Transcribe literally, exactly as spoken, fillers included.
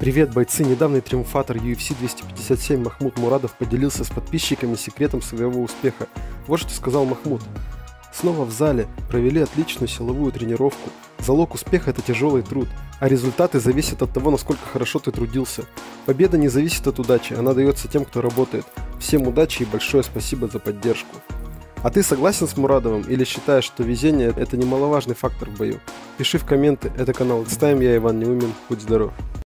Привет, бойцы! Недавний триумфатор UFC двести пятьдесят семь Махмуд Мурадов поделился с подписчиками секретом своего успеха. Вот что сказал Махмуд. Снова в зале, провели отличную силовую тренировку. Залог успеха – это тяжелый труд, а результаты зависят от того, насколько хорошо ты трудился. Победа не зависит от удачи, она дается тем, кто работает. Всем удачи и большое спасибо за поддержку. А ты согласен с Мурадовым или считаешь, что везение – это немаловажный фактор в бою? Пиши в комменты. Это канал ай ти эс тайм, я Иван Неумин, будь здоров!